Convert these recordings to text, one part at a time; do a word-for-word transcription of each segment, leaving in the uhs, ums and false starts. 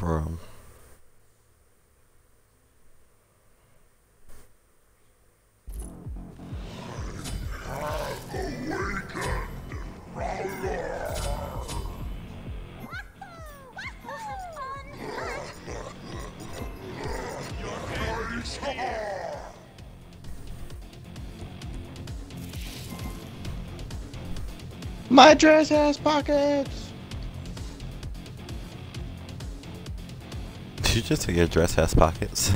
Bro. My dress has pockets! Did you just say your dress has pockets?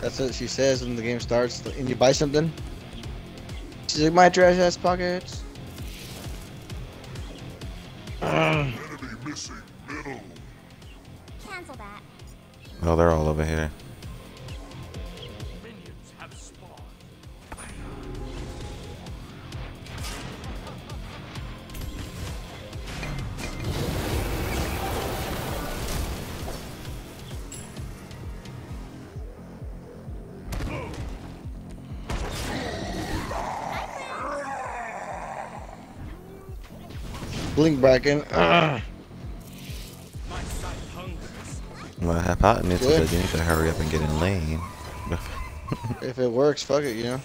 That's what she says when the game starts and you buy something. She's like, my dress has pockets. Enemy missing middle. Cancel that. Oh, they're all over here. Blink bracken. Uh. Well, hypotenuse is you need to hurry up and get in lane. If it works, fuck it, you know.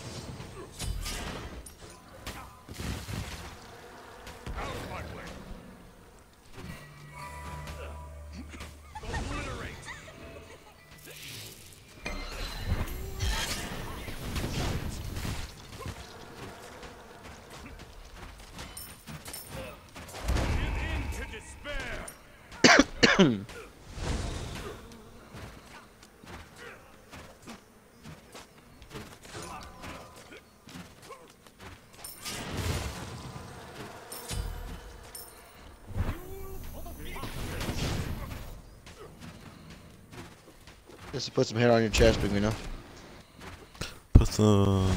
Just to put some hair on your chest, Pinguino. Put some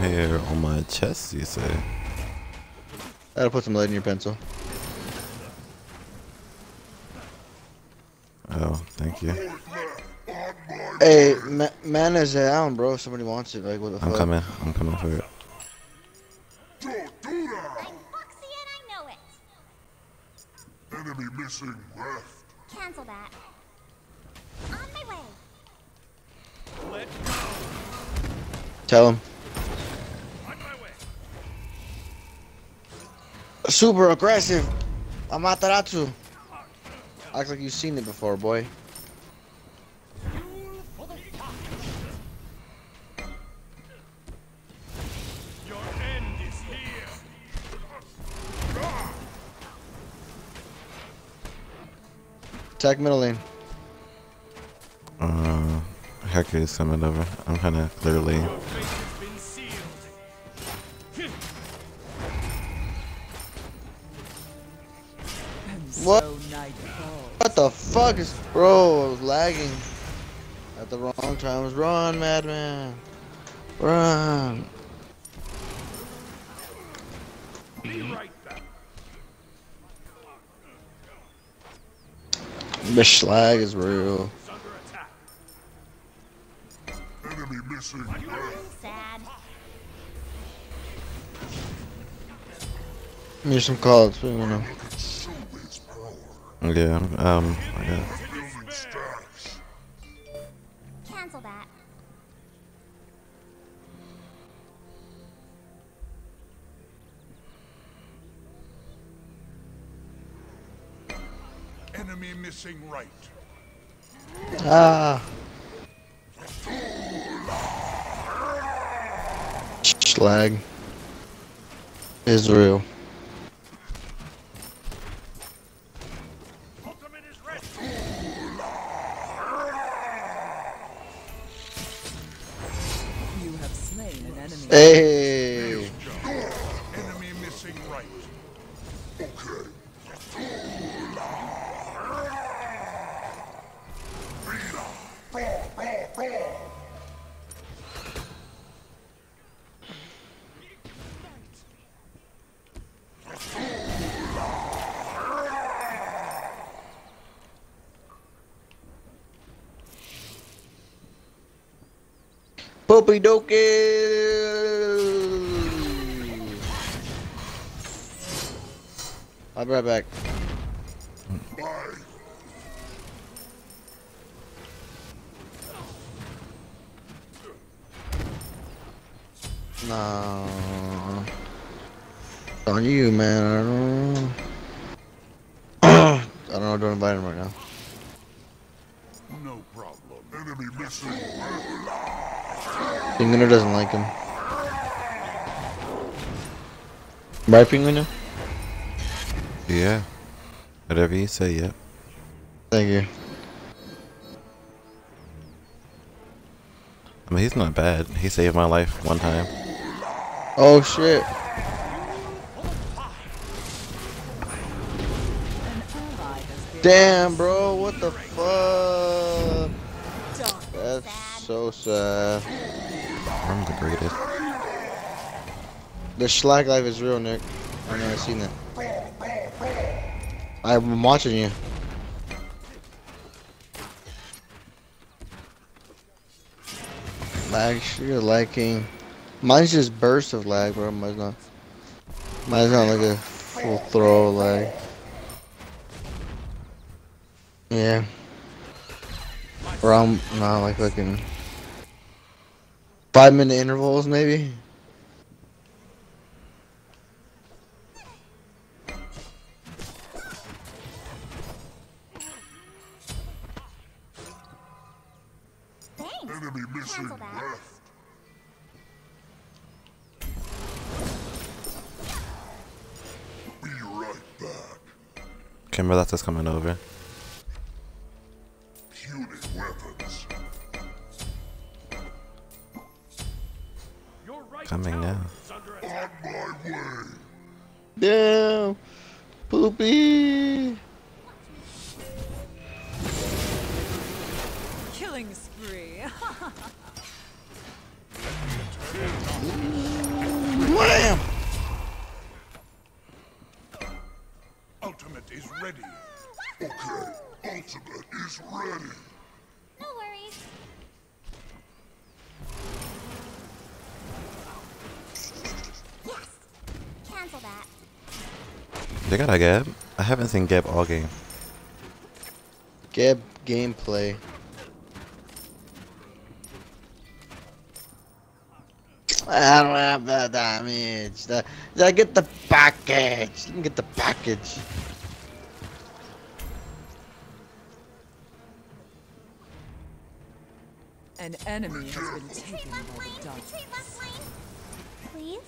hair on my chest, you say? That'll put some lead in your pencil. Oh, thank you. Hey, ma man is down, bro. Somebody wants it. Like, what the fuck? I'm coming. I'm coming for it. Don't do that. I'm foxy and I know it. Enemy missing left. Cancel that. On my way. Let's go. Tell him. On my way. Super aggressive. Amaterasu. Acts like you've seen it before, boy. Your end is here. Attack middle lane. Uh, Hercules coming over. I'm kind of clearly. What? What the fuck is, bro? I was lagging at the wrong times. Run, madman! Run! Be right back. The schlag is real. Enemy missing. Sad. Need some calls. We don't know. Yeah, um, I guess. Cancel that. Enemy missing right. Ah. Schlag. Israel. Hey! Enemy missing right. Okay. Poopy dokey. I'll be right back. Bye. No. On you, man. I don't know. I don't know what to invite him right now. No problem. Enemy missile. Pinguino doesn't like him. Right, Pinguino? Yeah. Whatever you say, yeah. Thank you. I mean, he's not bad. He saved my life one time. Oh shit. Damn, bro, what the fuck? That's so sad. I'm the greatest. The Schlag life is real, Nick. I've never seen that. I'm watching you. Lag, you're lacking. Mine's just burst of lag, bro. Mine's not. Mine's not like a full throw lag. Yeah. Or I'm not like fucking five minute intervals maybe. Enemy missing left. Be right back. Okay, Melissa's coming over. Coming now. On my way. Damn, poopy. Killing spree. Wham! Ultimate is ready. Okay, ultimate is ready. No worries. That. They got a Gab. I haven't seen Gab all game. Gab gameplay. I don't have the damage. The, the, get the package. You can get the package. An enemy has been taken over the dark. Please.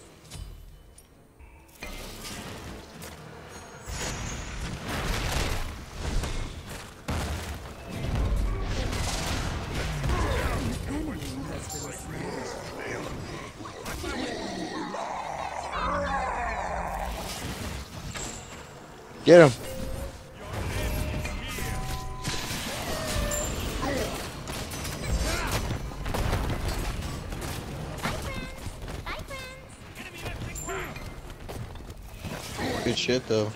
Get him. Good shit, though.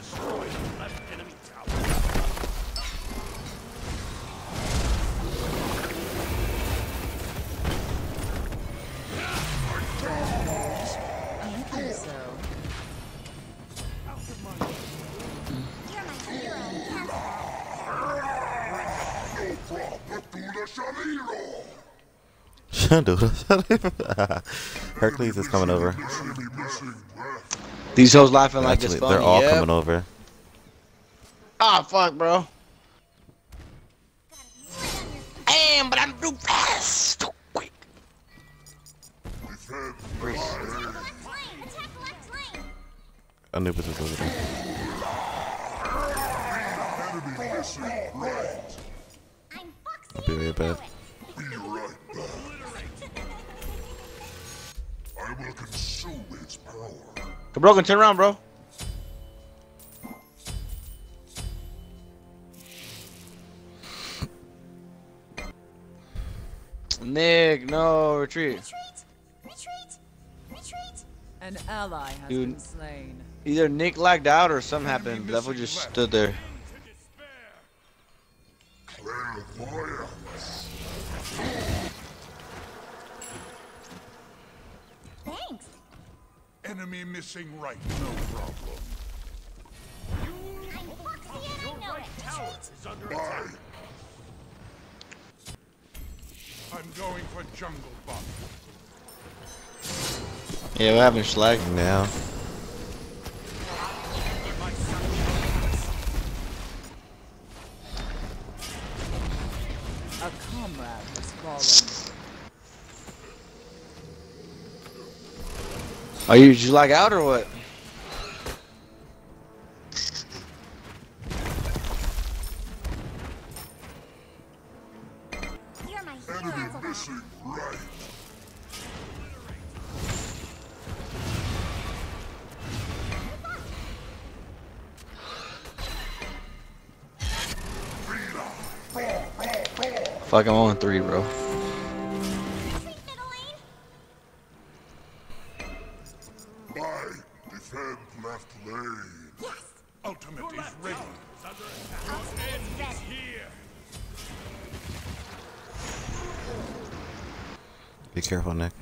Hercules is coming over. These hoes laughing like this. They're all yep. coming over. Ah, oh, fuck, bro. Damn, but I'm too fast, too quick. Anubis is over there. I'll be right back. Will consume its power. Come, bro, turn around, bro. Nick, no, retreat. Retreat, retreat, retreat. An ally has Dude. been slain. Either Nick lagged out or something happened. Devil just stood there. Enemy missing right, no problem. I'm foxy and I know right it. Tower is under attack. I'm going for jungle bomb. Yeah, we're having slag now. A comrade has fallen. Are you, did you lag out or what? Fuck, I'm on three, bro. Be careful, Nick.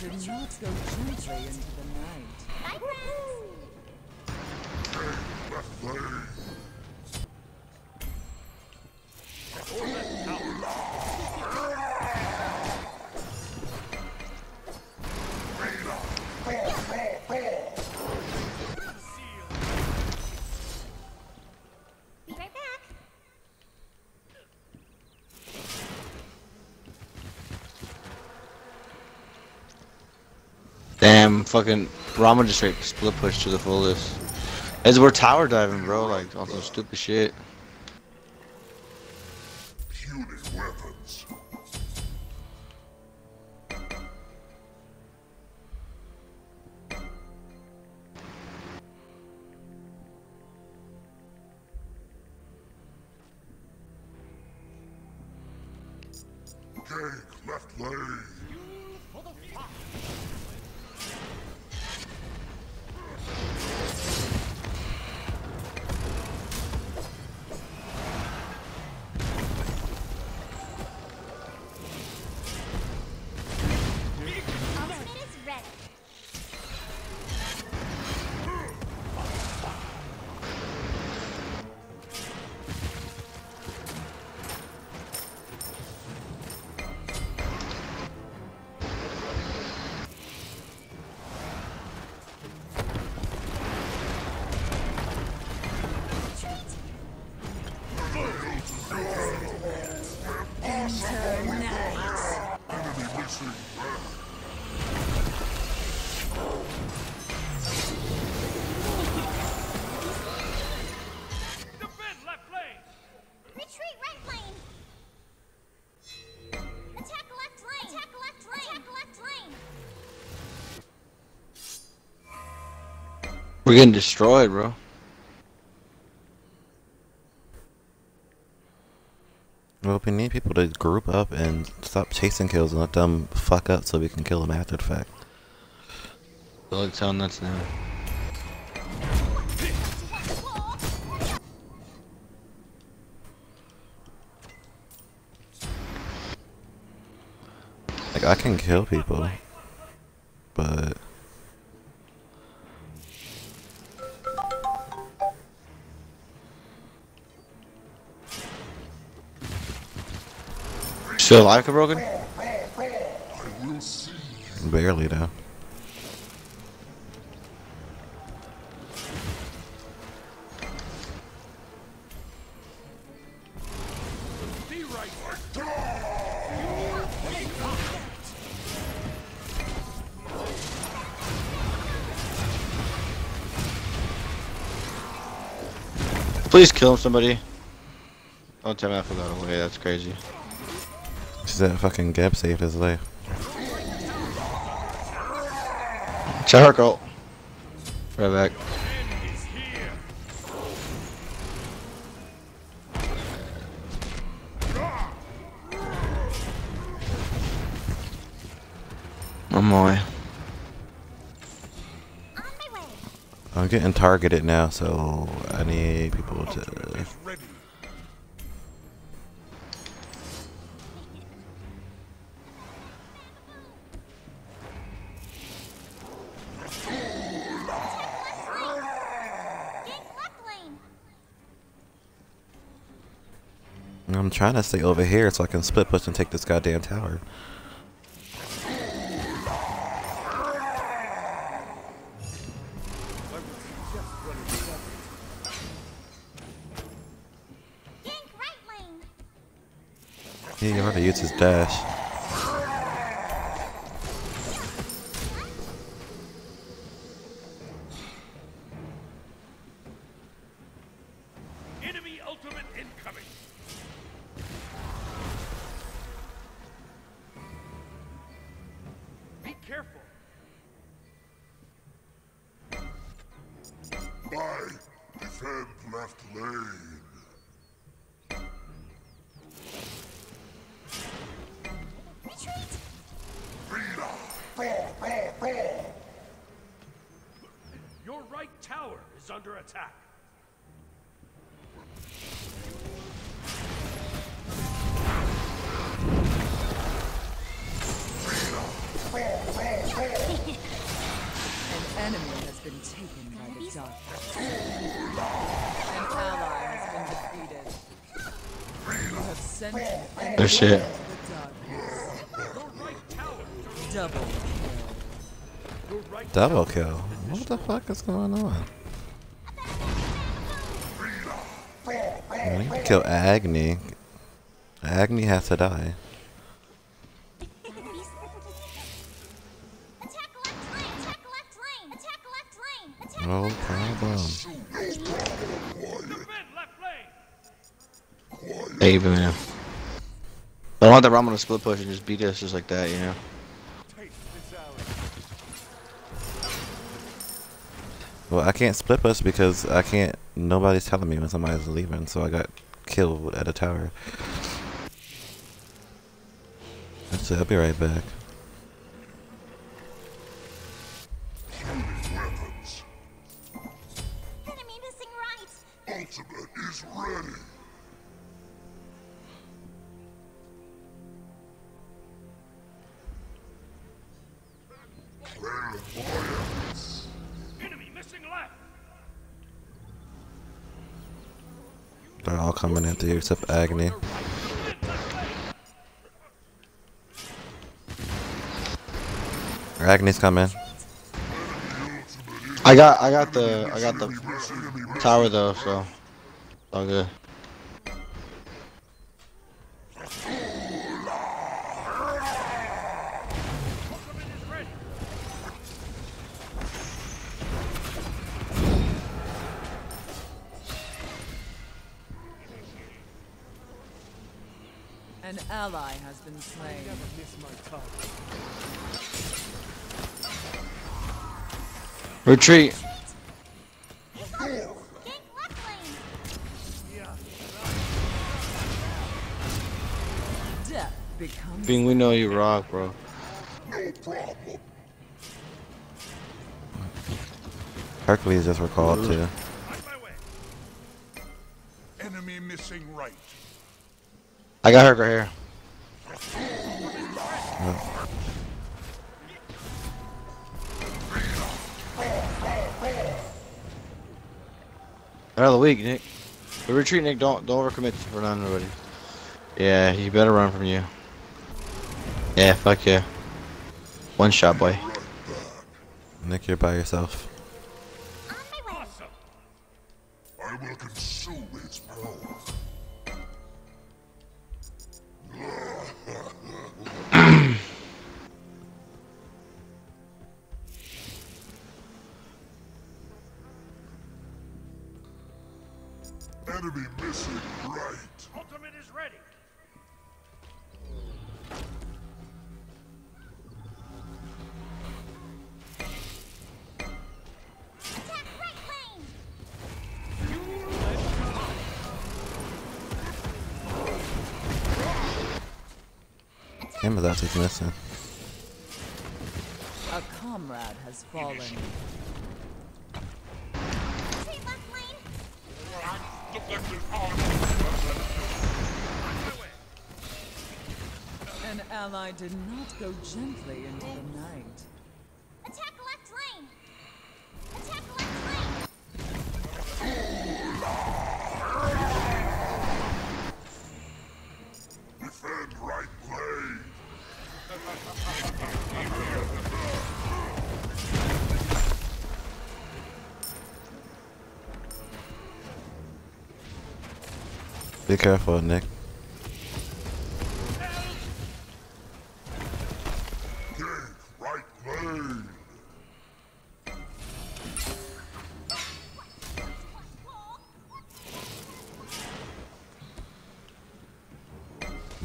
Do not go gently into the night. My be right back. Damn, fucking Brahma just straight split push to the fullest. As we're tower diving, bro, like all some stupid shit. Punic weapons. Cake, left lane. We're getting destroyed, bro. Well, we need people to group up and stop chasing kills and let them fuck up so we can kill them after the fact. They'll look so nuts now. Like, I can kill people, but... Still alive, Broken? Barely, though. Please kill him, somebody. Don't tell me I forgot away, that's crazy. Just that fucking Gab saved his life. Charcoal. Right back. Oh my. I'm getting targeted now, so I need people to... I'm trying to stay over here so I can split push and take this goddamn tower. He already used his dash. Enemy ultimate incoming. Be careful. I defend left lane. Your right tower is under attack. An enemy has been taken by the dark. An ally has been defeated. You have sent an enemy. Double kill. Double kill? What the fuck is going on? We need to kill Agni. Agni has to die. No problem. Hey, man. I don't want that Ramona to split push and just beat us just like that, you know? Well, I can't split push because I can't. Nobody's telling me when somebody's leaving, so I got killed at a tower. That's it. I'll be right back. Enemy missing right. Ultimate is ready. They're all coming into you except Agni. Agni's coming. I got, I got the, I got the tower though, so all good. An ally has been slain. I never miss my target. Retreat. Death becomes. Bing, we know you rock, bro. No problem. Hercules just recalled too. Right my way. Enemy missing right. I got her right here. Oh. Another week, Nick. We retreat, Nick. Don't don't overcommit for none already. Yeah, you better run from you. Yeah, fuck yeah. One shot, boy. Nick, you're by yourself. Awesome. I will consume its power. Enemy missing right. Ultimate is ready. Camera that is missing. A comrade has fallen. An ally did not go gently into the night. Attack left lane! Attack left lane! Defend right lane! Be careful, Nick.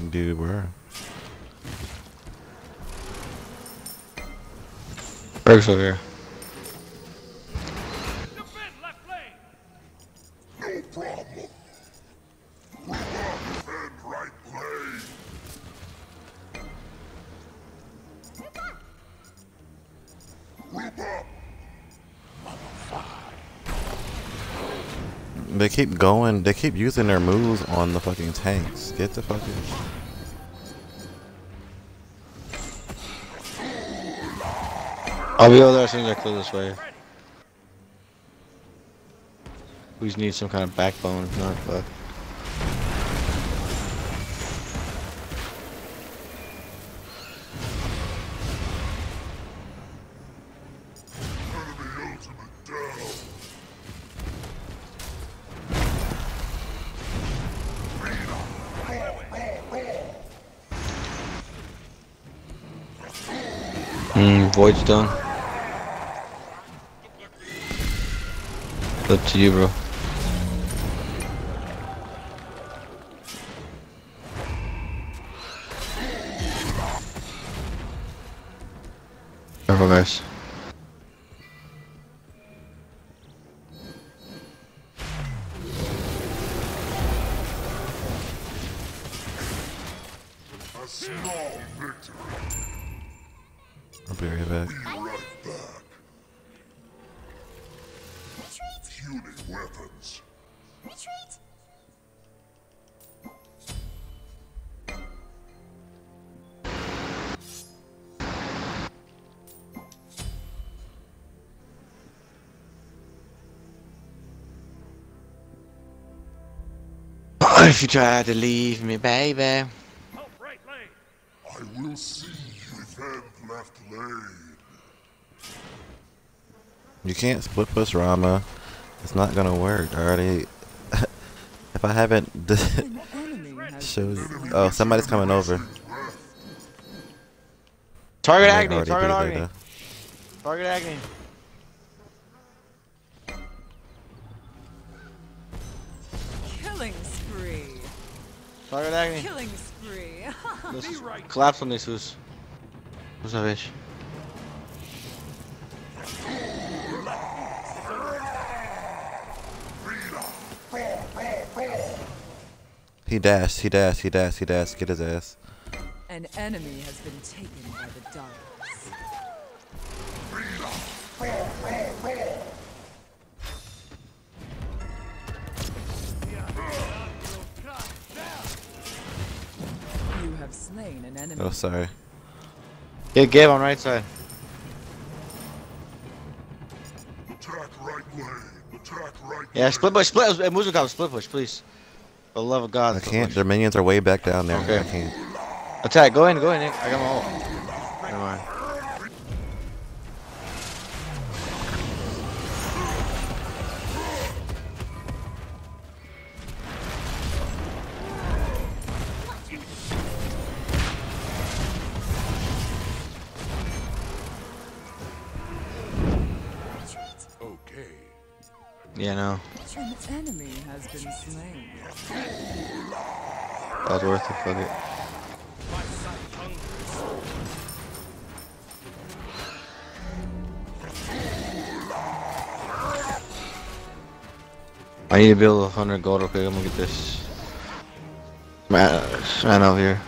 Dude, where? Berg's over here. They keep going, they keep using their moves on the fucking tanks. Get the fucking... I'll be over there as soon as I clear this way. We just need some kind of backbone, if not, but... Void stone. It's up to you, bro. Careful, guys. A small victory. I'll be right back. Be right back. Retreat. Human weapons. Retreat. If you try to leave me, baby, oh, right lane. I will see you defend. Left lane. You can't split push Rama. It's not gonna work. I already. If I haven't. shows. Oh, somebody's coming over. Target Agni. Target Agni. Target Agni. Killing spree. Target Agni. Killing spree. Let's right. Collapse on these who's. No sabéis. He dashed, he dashed, he dashed, he dashed, get his ass. An enemy has been taken by the darkness. You have slain an enemy. Oh, sorry. Get Gabe on right side. Attack right lane. Attack right. Yeah, split push, split uh, Muzen Cab, split push, please. For the love of God. I can't. Push. Their minions are way back down there. Okay. I can't. Attack. Go in. Go in. Nick. I got my ult. Never mind. Yeah, no. An enemy has been slain. That was worth it, fuck it. I need to build one hundred gold real quick, I'm gonna get this man, man over here.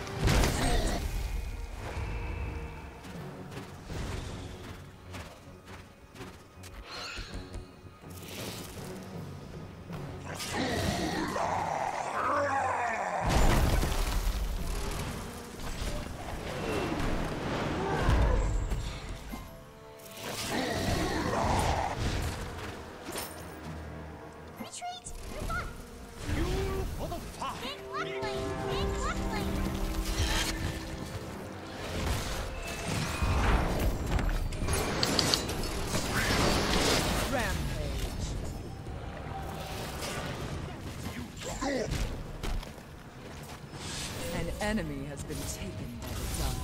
enemy has been taken by the dark.